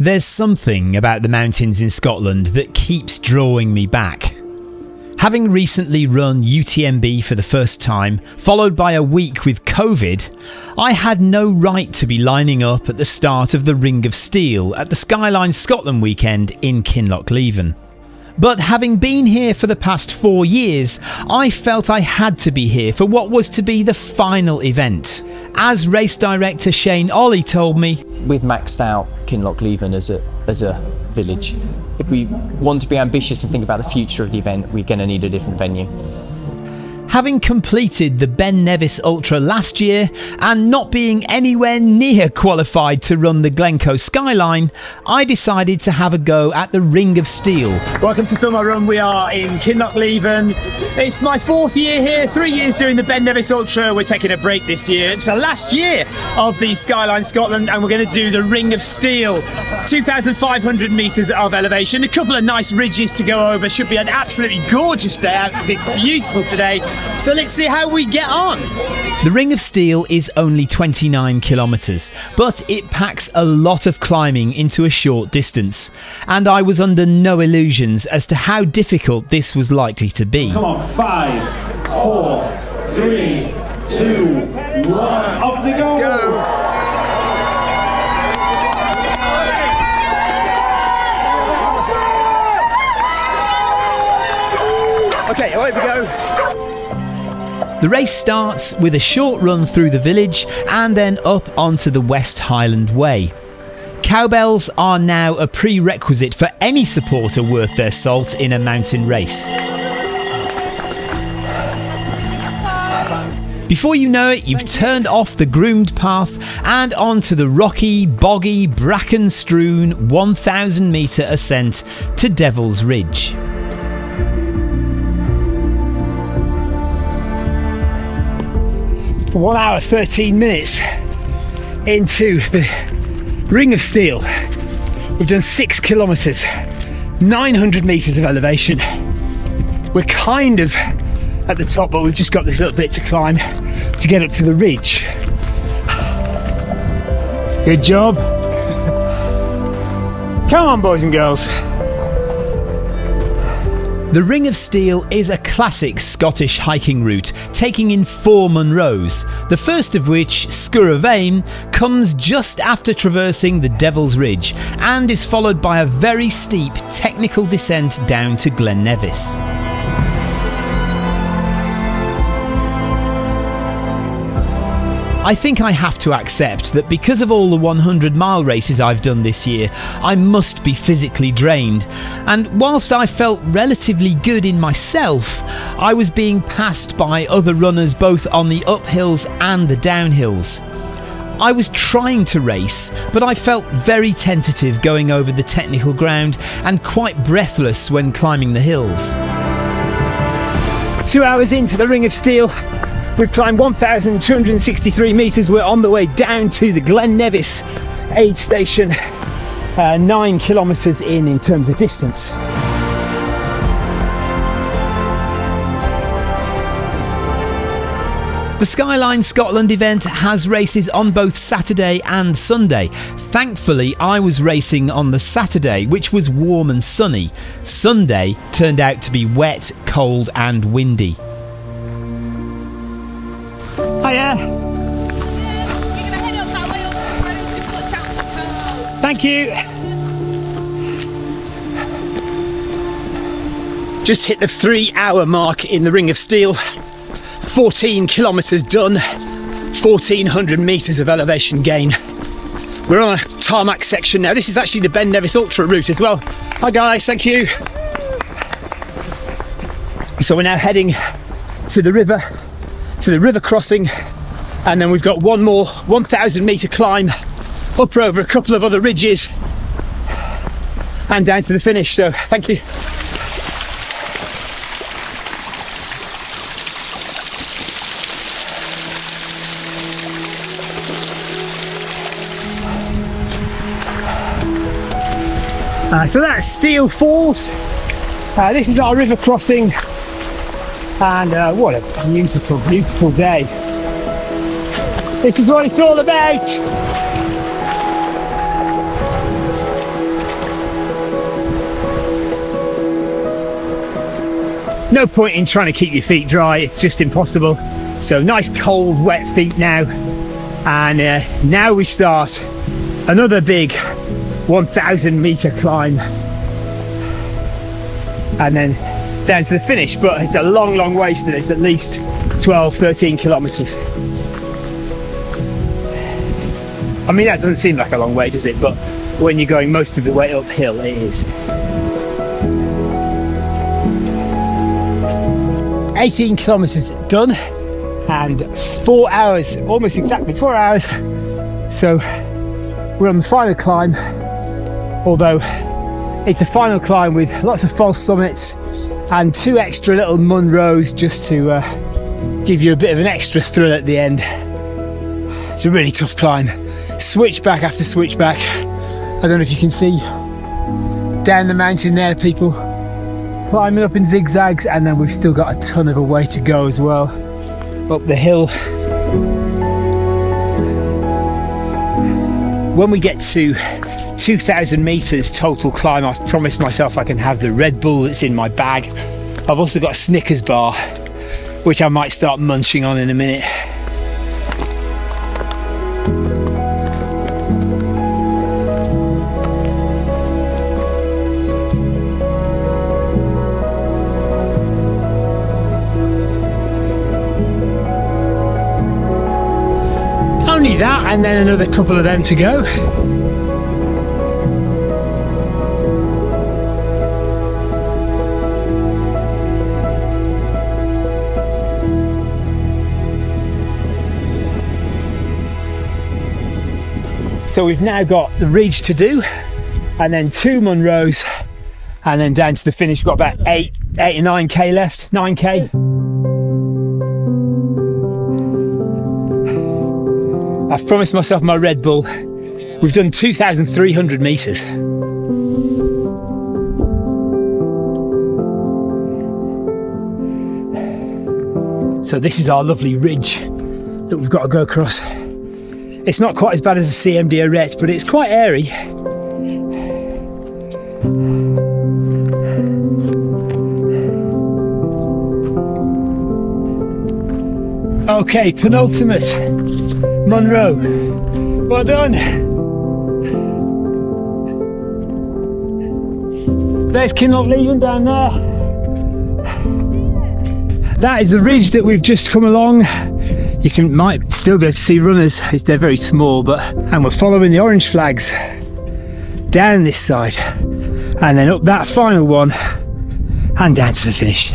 There's something about the mountains in Scotland that keeps drawing me back. Having recently run UTMB for the first time, followed by a week with COVID, I had no right to be lining up at the start of the Ring of Steall at the Skyline Scotland weekend in Kinlochleven. But having been here for the past 4 years, I felt I had to be here for what was to be the final event. As race director Shane Olly told me, "We've maxed out Kinlochleven as a village. If we want to be ambitious and think about the future of the event, we're going to need a different venue." Having completed the Ben Nevis Ultra last year and not being anywhere near qualified to run the Glencoe Skyline, I decided to have a go at the Ring of Steall. Welcome to Film My Run. We are in Kinlochleven. It's my fourth year here, 3 years doing the Ben Nevis Ultra. We're taking a break this year. It's the last year of the Skyline Scotland and we're going to do the Ring of Steall. 2,500 metres of elevation, a couple of nice ridges to go over. Should be an absolutely gorgeous day out because it's beautiful today. So let's see how we get on. The Ring of Steall is only 29 kilometres, but it packs a lot of climbing into a short distance. And I was under no illusions as to how difficult this was likely to be. Come on, 5, 4, 3, 2, 1, off they go! Let's go. Okay, away we go. The race starts with a short run through the village and then up onto the West Highland Way. Cowbells are now a prerequisite for any supporter worth their salt in a mountain race. Before you know it, you've turned off the groomed path and onto the rocky, boggy, bracken-strewn 1,000-metre ascent to Devil's Ridge. One hour, 13 minutes into the Ring of Steall. We've done 6 kilometres, 900 metres of elevation. We're kind of at the top, but we've just got this little bit to climb to get up to the ridge. Good job. Come on, boys and girls. The Ring of Steall is a classic Scottish hiking route, taking in 4 Munros, the first of which, Sgurr a' Mhaim, comes just after traversing the Devil's Ridge and is followed by a very steep technical descent down to Glen Nevis. I think I have to accept that because of all the 100-mile races I've done this year, I must be physically drained. And whilst I felt relatively good in myself, I was being passed by other runners both on the uphills and the downhills. I was trying to race, but I felt very tentative going over the technical ground and quite breathless when climbing the hills. 2 hours into the Ring of Steall, we've climbed 1,263 metres. We're on the way down to the Glen Nevis aid station, 9 kilometres in terms of distance. The Skyline Scotland event has races on both Saturday and Sunday. Thankfully, I was racing on the Saturday, which was warm and sunny. Sunday turned out to be wet, cold and windy. Hiya. Thank you. Just hit the 3 hour mark in the Ring of Steall. 14 kilometres done, 1,400 metres of elevation gain. We're on a tarmac section now. This is actually the Ben Nevis Ultra route as well. Hi guys, thank you. So we're now heading to the river, to the river crossing, and then we've got one more 1,000-metre climb up over a couple of other ridges and down to the finish, so thank you. So that's Steall Falls. This is our river crossing. And what a beautiful, beautiful day. This is what it's all about. no point in trying to keep your feet dry, it's just impossible. So nice cold wet feet now, and now we start another big 1,000-meter climb, and then down to the finish. But it's a long, long way, so it's at least 12, 13 kilometers. I mean, that doesn't seem like a long way, does it? But when you're going most of the way uphill, it is. 18 kilometers done, and 4 hours, almost exactly 4 hours. So we're on the final climb, although it's a final climb with lots of false summits and 2 extra little Munros just to give you a bit of an extra thrill at the end. It's a really tough climb. Switchback after switchback. I don't know if you can see down the mountain there, people climbing up in zigzags, and then we've still got a ton of a way to go as well up the hill. When we get to 2,000 metres total climb, I've promised myself I can have the Red Bull that's in my bag. I've also got a Snickers bar, which I might start munching on in a minute. Only that, and then another couple of them to go. So we've now got the Ridge to do, and then 2 Munros, and then down to the finish. We've got about 8 or 9k left, 9k. I've promised myself my Red Bull. We've done 2,300 meters. So this is our lovely ridge that we've got to go across. It's not quite as bad as the CMD Arête, but it's quite airy. Okay, penultimate Munro. Well done. There's Kinlochleven down there. That is the ridge that we've just come along. You might still be able to see runners, they're very small, but... And we're following the orange flags down this side, and then up that final one, and down to the finish.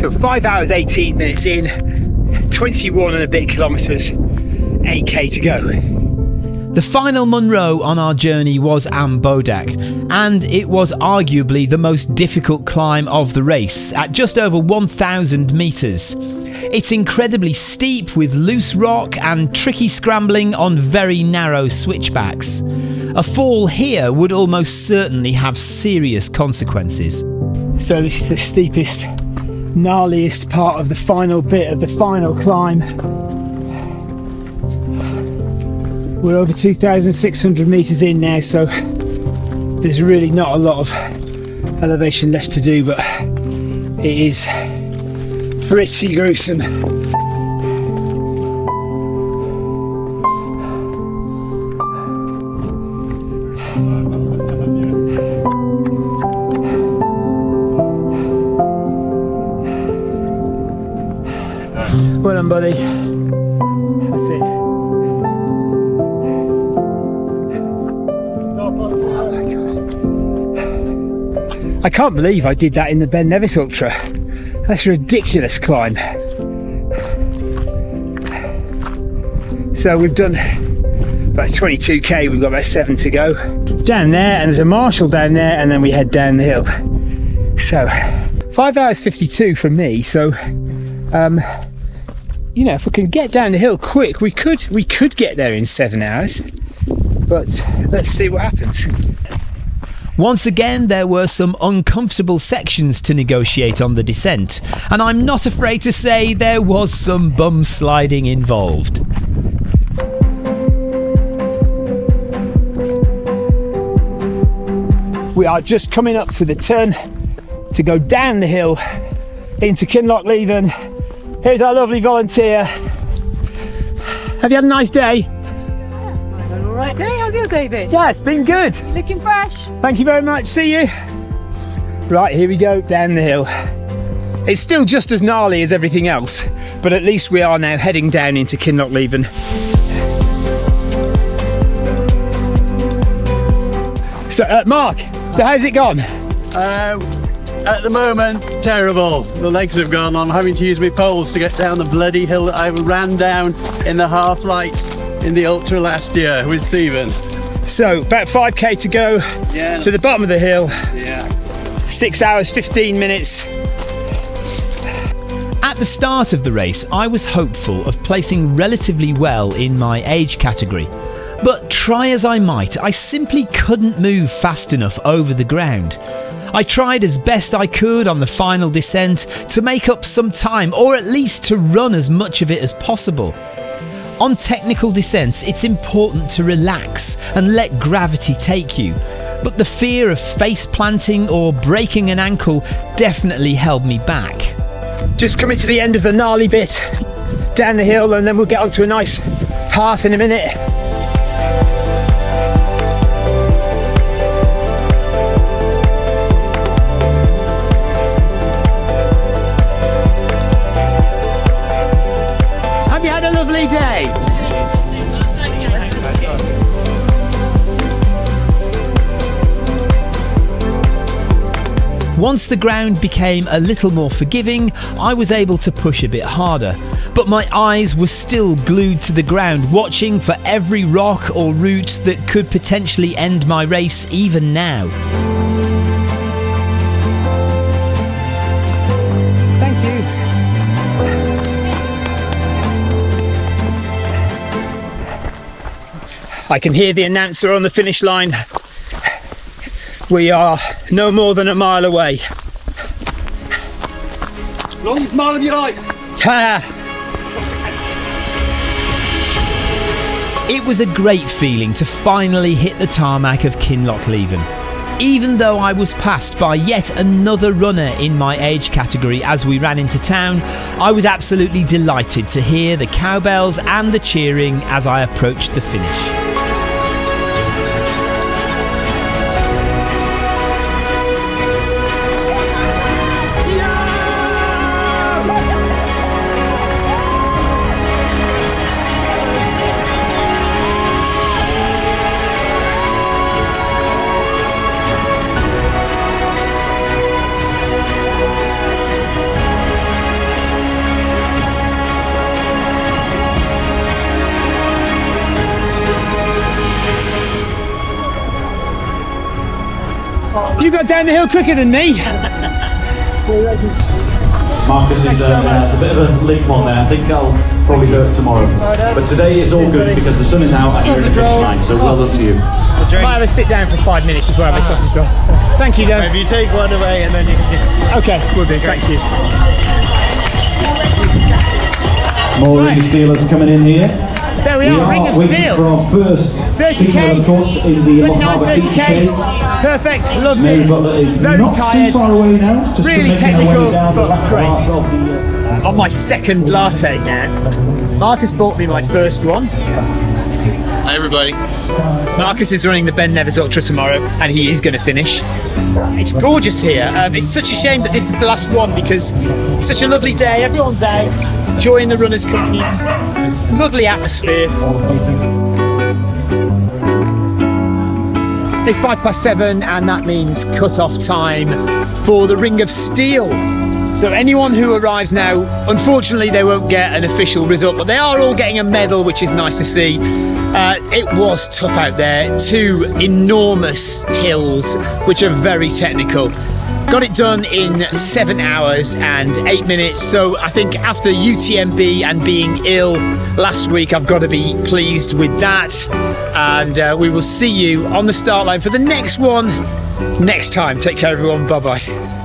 So 5 hours, 18 minutes in, 21 and a bit kilometres, 8k to go. The final Munro on our journey was Am Bodach, and it was arguably the most difficult climb of the race, at just over 1,000 metres. It's incredibly steep with loose rock and tricky scrambling on very narrow switchbacks. A fall here would almost certainly have serious consequences. So this is the steepest, gnarliest part of the final bit of the final climb. We're over 2,600 metres in now, so there's really not a lot of elevation left to do, but it is pretty gruesome. Well done, buddy. I can't believe I did that in the Ben Nevis Ultra. That's a ridiculous climb. So we've done about 22k, we've got about 7 to go. Down there, and there's a marshal down there, and then we head down the hill. So, 5 hours 52 from me, so, you know, if we can get down the hill quick, we could get there in 7 hours, but let's see what happens. Once again, there were some uncomfortable sections to negotiate on the descent, and I'm not afraid to say there was some bum sliding involved. We are just coming up to the turn to go down the hill into Kinlochleven. Here's our lovely volunteer. Have you had a nice day? Yeah, I've had an alright day. How's your day been? Yeah, it's been good. You're looking fresh. Thank you very much. See you. Right, here we go down the hill. It's still just as gnarly as everything else, but at least we are now heading down into Kinlochleven. So, Mark, so how's it gone? At the moment, terrible. The legs have gone. I'm having to use my poles to get down the bloody hill that I ran down in the half light in the Ultra last year with Stephen. So, about 5k to go to the bottom of the hill. Yeah. 6 hours, 15 minutes. At the start of the race, I was hopeful of placing relatively well in my age category, but try as I might, I simply couldn't move fast enough over the ground. I tried as best I could on the final descent to make up some time, or at least to run as much of it as possible. On technical descents, it's important to relax and let gravity take you. But the fear of face planting or breaking an ankle definitely held me back. Just coming to the end of the gnarly bit, down the hill, and then we'll get onto a nice path in a minute. Have you had a lovely day? Once the ground became a little more forgiving, I was able to push a bit harder, but my eyes were still glued to the ground, watching for every rock or root that could potentially end my race even now. Thank you. I can hear the announcer on the finish line. We are no more than a mile away. Long mile of your life. It was a great feeling to finally hit the tarmac of Kinlochleven. Even though I was passed by yet another runner in my age category as we ran into town, I was absolutely delighted to hear the cowbells and the cheering as I approached the finish. You got down the hill quicker than me. Marcus is a bit of a link one there. I think I'll probably do it tomorrow. But today is all good because the sun is out and you're in the finish line, so well done to you. I might have a sit down for 5 minutes before I have a sausage roll. Thank you, though. If you take one away and then you can... Okay, will do. Thank you. More Ring of Steallers coming in here. There we are, Ring of Steall. For our first 30k, of course, in the 30k, perfect, lovely, very tired, now, really technical, but great. On my second latte now. Marcus bought me my first one. Hi everybody. Marcus is running the Ben Nevis Ultra tomorrow and he is going to finish. It's gorgeous here. It's such a shame that this is the last one because it's such a lovely day, everyone's out, enjoying the runners coming in. Lovely atmosphere. It's 7:05 and that means cut-off time for the Ring of Steall. So anyone who arrives now, unfortunately they won't get an official result, but they are all getting a medal, which is nice to see. It was tough out there. 2 enormous hills, which are very technical. Got it done in 7 hours and 8 minutes, so I think after UTMB and being ill last week, I've got to be pleased with that. And we will see you on the start line for the next one next time. Take care everyone, bye bye.